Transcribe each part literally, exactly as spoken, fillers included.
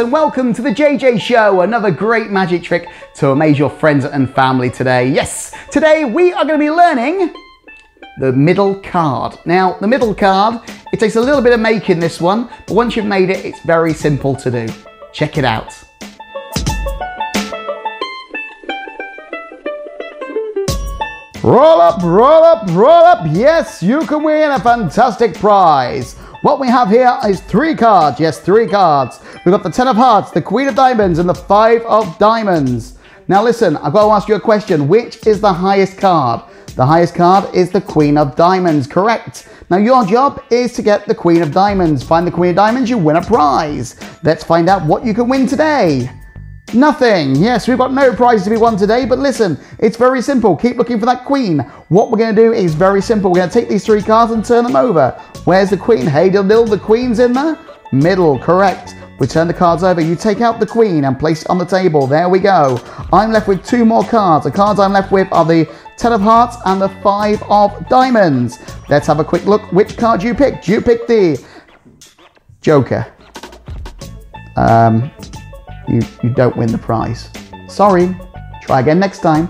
and welcome to the J J Show, another great magic trick to amaze your friends and family today. Yes, today we are going to be learning the middle card. Now, the middle card, it takes a little bit of making this one, but once you've made it, it's very simple to do. Check it out. Roll up, roll up, roll up. Yes, you can win a fantastic prize. What we have here is three cards. Yes, three cards. We've got the Ten of Hearts, the Queen of Diamonds, and the Five of Diamonds. Now listen, I've got to ask you a question. Which is the highest card? The highest card is the Queen of Diamonds, correct? Now your job is to get the Queen of Diamonds. Find the Queen of Diamonds, you win a prize. Let's find out what you can win today. Nothing. Yes, we've got no prize to be won today, but listen, it's very simple. Keep looking for that queen. What we're going to do is very simple. We're going to take these three cards and turn them over. Where's the queen? Hey, dill-dill, the queen's in the middle, correct. We turn the cards over. You take out the queen and place it on the table. There we go. I'm left with two more cards. The cards I'm left with are the Ten of Hearts and the Five of Diamonds. Let's have a quick look. Which card you picked? You picked the Joker. Um... You, you don't win the prize. Sorry. Try again next time.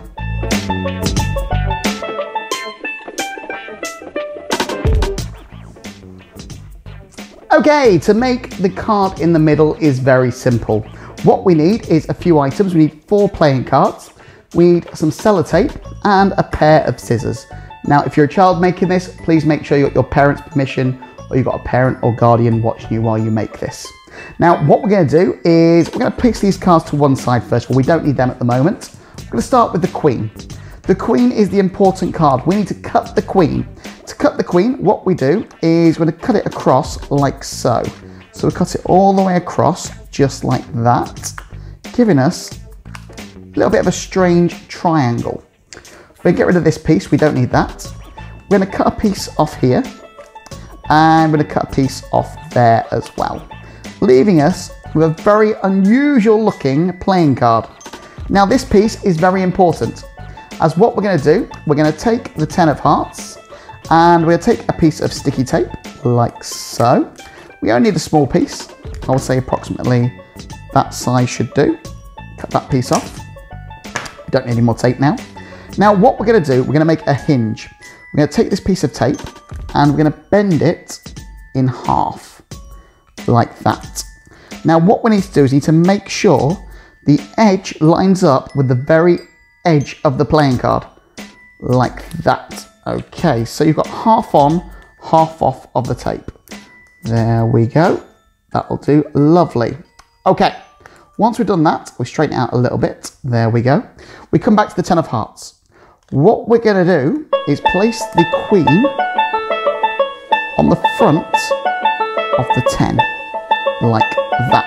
Okay, to make the card in the middle is very simple. What we need is a few items. We need four playing cards. We need some sellotape and a pair of scissors. Now, if you're a child making this, please make sure you got your parents' permission or you've got a parent or guardian watching you while you make this. Now, what we're going to do is we're going to place these cards to one side first of all. We don't need them at the moment. We're going to start with the queen. The queen is the important card. We need to cut the queen. To cut the queen, what we do is we're going to cut it across like so. So we cut it all the way across, just like that, giving us a little bit of a strange triangle. We're going to get rid of this piece. We don't need that. We're going to cut a piece off here, and we're going to cut a piece off there as well, leaving us with a very unusual looking playing card. Now this piece is very important, as what we're going to do, we're going to take the Ten of Hearts and we're going to take a piece of sticky tape, like so. We only need a small piece. I would say approximately that size should do. Cut that piece off. We don't need any more tape now. Now what we're going to do, we're going to make a hinge. We're going to take this piece of tape and we're going to bend it in half, like that. Now what we need to do is we need to make sure the edge lines up with the very edge of the playing card, like that. Okay, so you've got half on, half off of the tape. There we go. That will do. Lovely. Okay, once we've done that, we straighten out a little bit. There we go. We come back to the Ten of Hearts. What we're going to do is place the queen on the front of the ten, like that.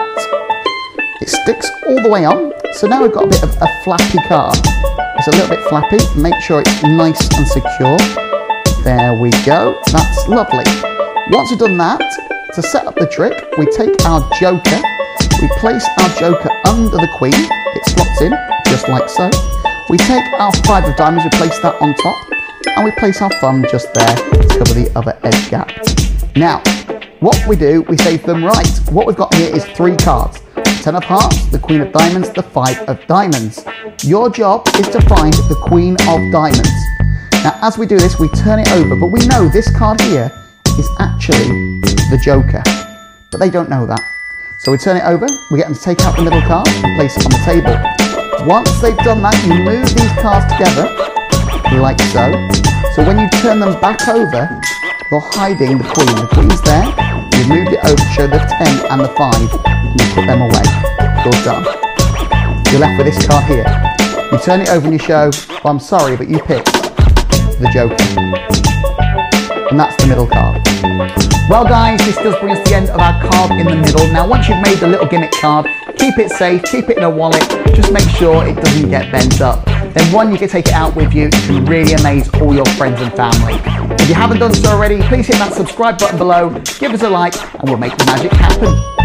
It sticks all the way on, so now we've got a bit of a flappy card. It's a little bit flappy. Make sure it's nice and secure. There we go. That's lovely. Once we've done that, to set up the trick, we take our Joker, we place our Joker under the queen. It slots in, just like so. We take our Five of Diamonds, we place that on top, and we place our thumb just there to cover the other edge gap. Now, what we do, we save them right. What we've got here is three cards. The Ten of Hearts, the Queen of Diamonds, the Five of Diamonds. Your job is to find the Queen of Diamonds. Now, as we do this, we turn it over, but we know this card here is actually the Joker, but they don't know that. So we turn it over, we get them to take out the middle card and place it on the table. Once they've done that, you move these cards together, like so. So when you turn them back over, you're hiding the Queen. The Queen's there. You moved it over to show the ten and the five, and you put them away. You're done. You're left with this card here. You turn it over and you show, well, I'm sorry, but you picked the Joker. And that's the middle card. Well, guys, this does bring us to the end of our card in the middle. Now, once you've made the little gimmick card, keep it safe, keep it in a wallet, just make sure it doesn't get bent up. Then one, you can take it out with you. You can really amaze all your friends and family. If you haven't done so already, please hit that subscribe button below, give us a like, and we'll make the magic happen.